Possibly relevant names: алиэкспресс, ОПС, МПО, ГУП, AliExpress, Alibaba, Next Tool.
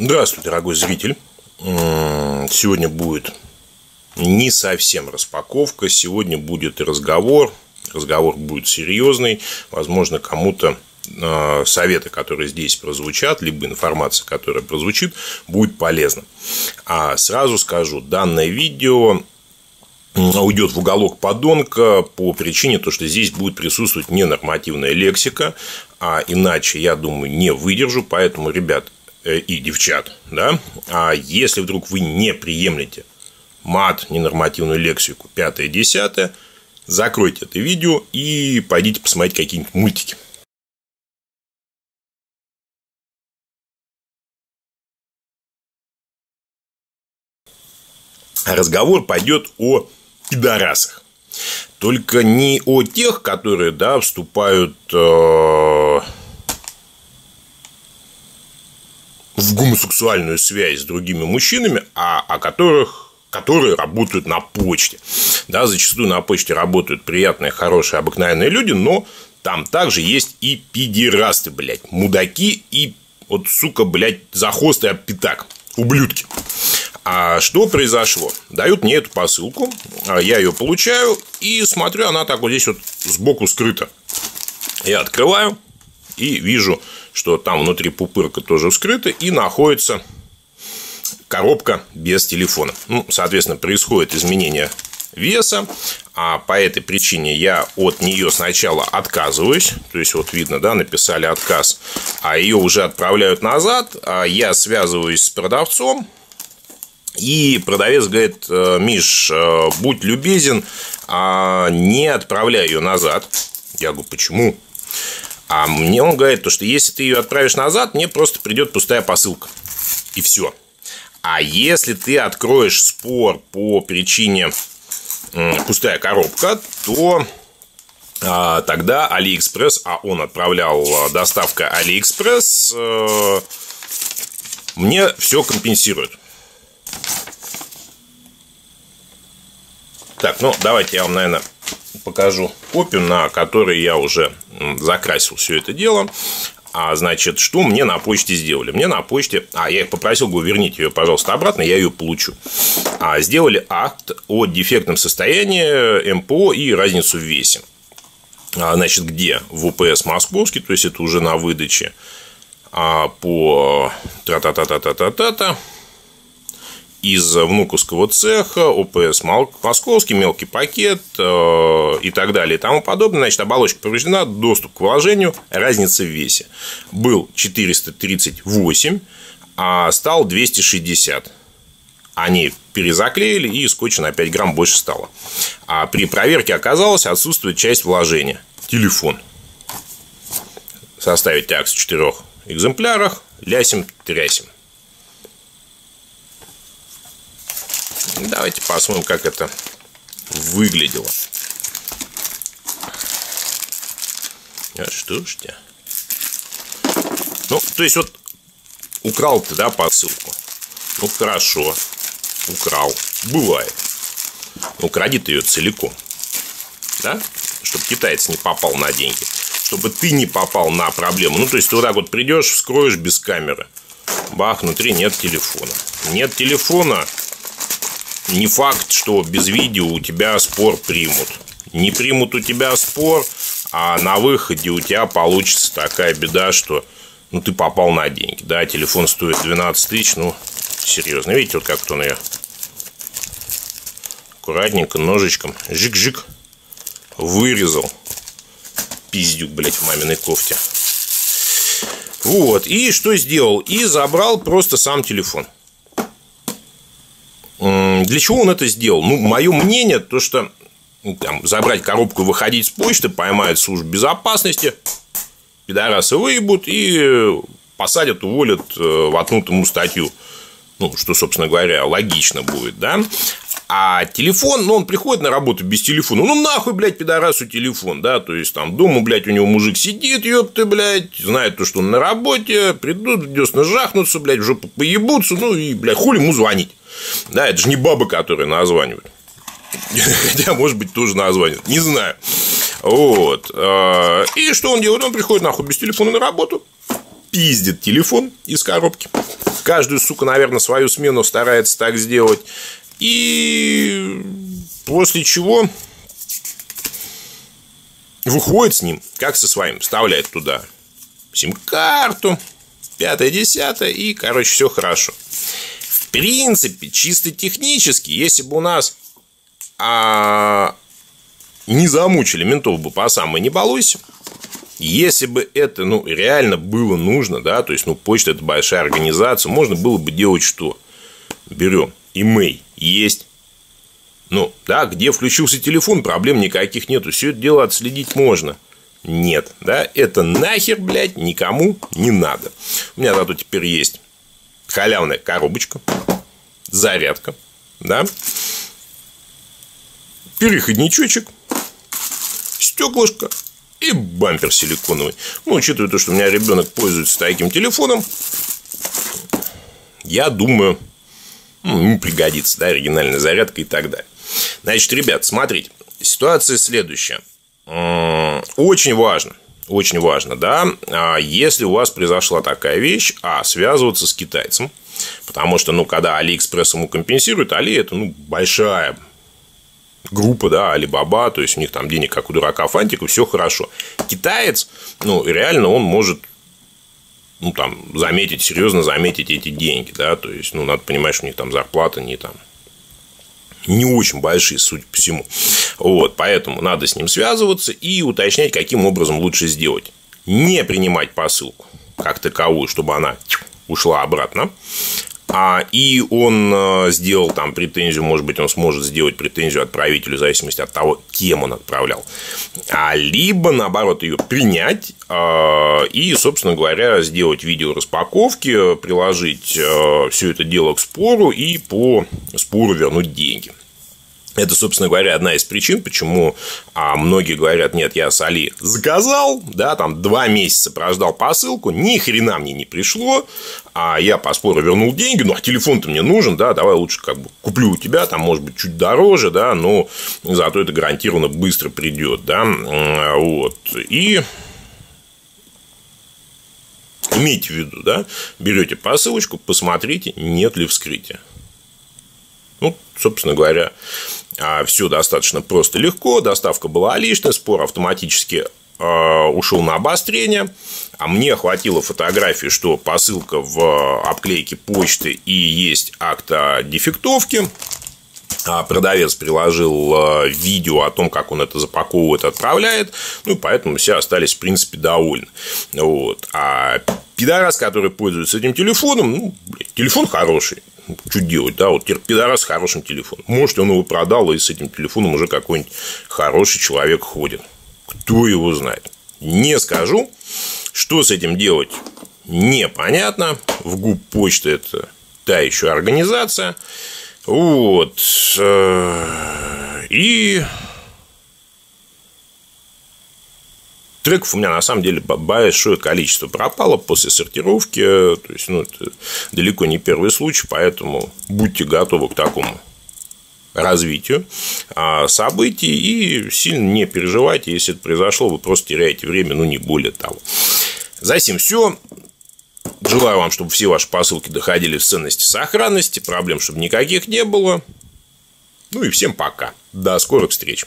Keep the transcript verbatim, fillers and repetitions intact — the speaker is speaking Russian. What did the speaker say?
Здравствуй, дорогой зритель. Сегодня будет не совсем распаковка. Сегодня будет разговор. Разговор будет серьезный. Возможно, кому-то советы, которые здесь прозвучат, либо информация, которая прозвучит, будет полезна. А сразу скажу, данное видео уйдет в уголок подонка по причине того, что здесь будет присутствовать ненормативная лексика, а иначе, я думаю, не выдержу. Поэтому, ребят и девчат, да, а если вдруг вы не приемлете мат, ненормативную лексику, пятое, десятое, закройте это видео и пойдите посмотреть какие-нибудь мультики. Разговор пойдет о пидорасах. Только не о тех, которые, да, вступают э, в гомосексуальную связь с другими мужчинами, а о которых, которые работают на почте. Да, зачастую на почте работают приятные, хорошие, обыкновенные люди, но там также есть и пидерасты, блядь, мудаки и вот, сука, блядь, за хвост и об пятак, ублюдки. А что произошло? Дают мне эту посылку, я ее получаю и смотрю, она так вот здесь вот сбоку скрыта. Я открываю и вижу, что там внутри пупырка тоже вскрыта и находится коробка без телефона. Ну, соответственно, происходит изменение веса, а по этой причине я от нее сначала отказываюсь. То есть, вот видно, да, написали отказ, а ее уже отправляют назад. А я связываюсь с продавцом. И продавец говорит: Миш, будь любезен, не отправляй ее назад. Я говорю: почему? А мне он говорит, что если ты ее отправишь назад, мне просто придет пустая посылка. И все. А если ты откроешь спор по причине пустая коробка, то тогда AliExpress, а он отправлял доставка AliExpress, мне все компенсирует. Так, ну давайте я вам, наверное, покажу копию, на которой я уже закрасил все это дело. А значит, что мне на почте сделали? Мне на почте... А, я их попросил, говорю, верните ее, пожалуйста, обратно, я ее получу. А сделали акт о дефектном состоянии, МПО и разницу в весе. А, значит, где? В ОПС московский, то есть это уже на выдаче. А по... Тра-та-та-та-та-та-та-та. Из внуковского цеха, ОПС московский, мелкий пакет э, и так далее и тому подобное. Значит, оболочка повреждена, доступ к вложению, разница в весе. Был четыреста тридцать восемь, а стал двести шестьдесят. Они перезаклеили, и скотч на пять грамм больше стало. А при проверке оказалось, отсутствует часть вложения. Телефон. Составить акт в четырех экземплярах. Лясим-трясим. Давайте посмотрим, как это выглядело. А что ж ты? Ну, то есть, вот украл ты, да, посылку? Ну, хорошо. Украл. Бывает. Ну, укради ты ее целиком. Да? Чтобы китаец не попал на деньги. Чтобы ты не попал на проблему. Ну, то есть, ты вот так вот придешь, вскроешь без камеры. Бах, внутри нет телефона. Нет телефона. Не факт, что без видео у тебя спор примут. Не примут у тебя спор, а на выходе у тебя получится такая беда, что, ну, ты попал на деньги. Да, телефон стоит двенадцать тысяч, ну, серьезно. Видите, вот как-то он ее аккуратненько ножичком, жик-жик, вырезал. Пиздюк, блядь, в маминой кофте. Вот, и что сделал? И забрал просто сам телефон. Для чего он это сделал? Ну, мое мнение, то что там, забрать коробку, выходить с почты, поймают службу безопасности, пидорасы выебут и посадят, уволят в воткнутому статью. Ну, что, собственно говоря, логично будет, да? А телефон, ну, он приходит на работу без телефона. Ну, нахуй, блядь, пидорасу телефон, да? То есть, там, дома, блядь, у него мужик сидит, ёпты, блядь, знает то, что он на работе, придут, в десна жахнутся, блядь, в жопу поебутся, ну, и, блядь, хули ему звонить. Да, это же не бабы, которые названивают. Хотя, может быть, тоже названивают, не знаю. Вот. И что он делает? Он приходит, нахуй, без телефона на работу. пиздит телефон из коробки. Каждую, сука, наверное, свою смену старается так сделать. И после чего выходит с ним, как со своим, вставляет туда сим-карту, пятое-десятое, и, короче, все хорошо. В принципе, чисто технически, если бы у нас а, не замучили ментов бы по самой не балуйся, если бы это, ну, реально было нужно, да, то есть, ну, почта — это большая организация, можно было бы делать что? Берем имейл, есть. Ну, да, где включился телефон, проблем никаких нету, все это дело отследить можно. Нет, да, это нахер, блядь, никому не надо. У меня зато теперь есть халявная коробочка, зарядка, да, переходничочек, стеклышко и бампер силиконовый. Ну, учитывая то, что у меня ребенок пользуется таким телефоном, я думаю, ему пригодится, да, оригинальная зарядка и так далее. Значит, ребят, смотрите, ситуация следующая. Очень важно, очень важно, да, если у вас произошла такая вещь, а, связываться с китайцем, потому что, ну, когда AliExpress ему компенсирует, Али — это, ну, большая группа, да, Alibaba, то есть у них там денег как у дурака фантик, и все хорошо. Китаец, ну, реально он может, ну, там, заметить, серьезно заметить эти деньги, да, то есть, ну, надо понимать, что у них там зарплата не там не очень большие, судя по всему. Вот, поэтому надо с ним связываться и уточнять, каким образом лучше сделать. Не принимать посылку как таковую, чтобы она ушла обратно. А, и он сделал там претензию, может быть, он сможет сделать претензию отправителю, в зависимости от того, кем он отправлял. А, либо, наоборот, ее принять а, и, собственно говоря, сделать видео распаковки, приложить а, все это дело к спору и по спору вернуть деньги. Это, собственно говоря, одна из причин, почему а, многие говорят: нет, я с Али заказал, да, там два месяца прождал посылку, ни хрена мне не пришло, а я по спору вернул деньги, ну, а телефон-то мне нужен, да, давай лучше как бы куплю у тебя, там, может быть, чуть дороже, да, но зато это гарантированно быстро придет, да, вот, и... Имейте в виду, да, берете посылочку, посмотрите, нет ли вскрытия. Ну, собственно говоря, все достаточно просто, легко. Доставка была лишняя, спор автоматически ушел на обострение. А мне хватило фотографии, что посылка в обклейке почты и есть акт о дефектовке. Продавец приложил видео о том, как он это запаковывает, отправляет. Ну, и поэтому все остались, в принципе, довольны. Вот. А пидорас, который пользуется этим телефоном, ну, блядь, телефон хороший. Что делать, да, вот теперь пидорас с хорошим телефоном. Может, он его продал, и с этим телефоном уже какой-нибудь хороший человек ходит. Кто его знает? Не скажу. Что с этим делать, непонятно. В ГУП почта — это та еще организация. Вот. И треков у меня на самом деле большое количество пропало после сортировки, то есть, ну, это далеко не первый случай, поэтому будьте готовы к такому развитию событий и сильно не переживайте, если это произошло, вы просто теряете время, ну, не более того. Затем все. Желаю вам, чтобы все ваши посылки доходили в ценности, сохранности, проблем чтобы никаких не было. Ну и всем пока. До скорых встреч.